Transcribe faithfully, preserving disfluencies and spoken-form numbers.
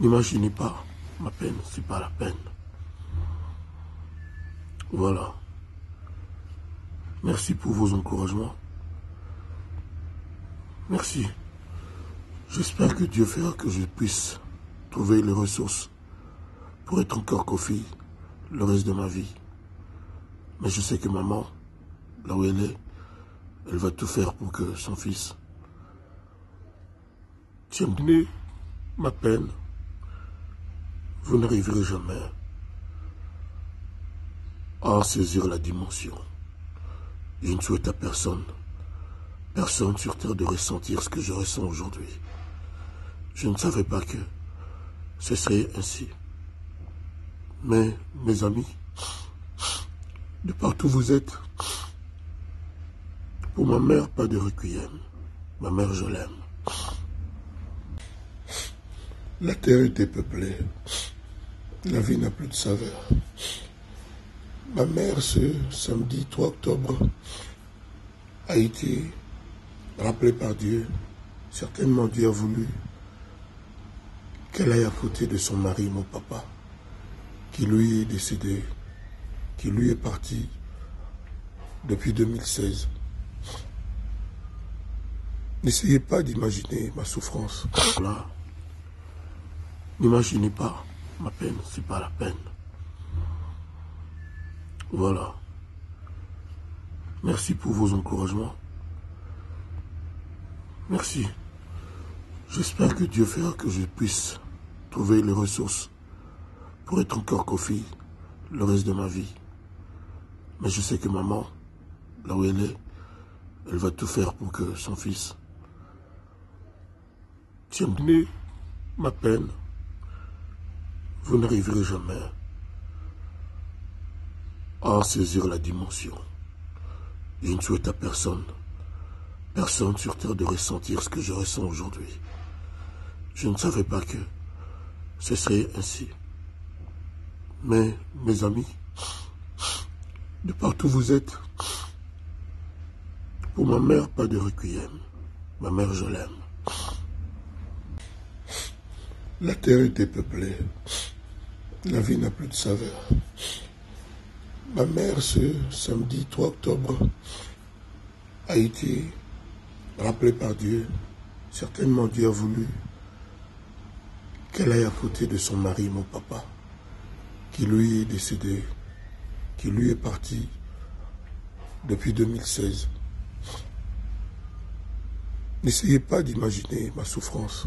n'imaginez pas ma peine, c'est pas la peine. Voilà. Merci pour vos encouragements. Merci. J'espère que Dieu fera que je puisse trouver les ressources pour être encore Koffi le reste de ma vie. Mais je sais que maman, là où elle est, elle va tout faire pour que son fils tienne ma peine. Vous n'arriverez jamais à saisir la dimension. Je ne souhaite à personne, personne sur terre de ressentir ce que je ressens aujourd'hui. Je ne savais pas que ce serait ainsi. Mais, mes amis, de partout où vous êtes, pour ma mère, pas de requiem. Ma mère, je l'aime. La terre est dépeuplée. La vie n'a plus de saveur. Ma mère, ce samedi trois octobre, a été rappelée par Dieu. Certainement, Dieu a voulu qu'elle aille à côté de son mari, mon papa, qui lui est décédé, qui lui est parti depuis deux mille seize. N'essayez pas d'imaginer ma souffrance. Voilà. N'imaginez pas ma peine, c'est pas la peine. Voilà. Merci pour vos encouragements. Merci. J'espère que Dieu fera que je puisse trouver les ressources pour être encore Koffi le reste de ma vie. Mais je sais que maman, là où elle est, elle va tout faire pour que son fils tienne ma peine. Vous n'arriverez jamais à saisir la dimension. Je ne souhaite à personne, personne sur terre de ressentir ce que je ressens aujourd'hui. Je ne savais pas que ce serait ainsi. Mais, mes amis, de partout où vous êtes, pour ma mère, pas de requiem. Ma mère, je l'aime. La terre est dépeuplée. La vie n'a plus de saveur. Ma mère, ce samedi trois octobre, a été rappelée par Dieu. Certainement, Dieu a voulu qu'elle aille à côté de son mari, mon papa, qui lui est décédé, qui lui est parti depuis deux mille seize. N'essayez pas d'imaginer ma souffrance.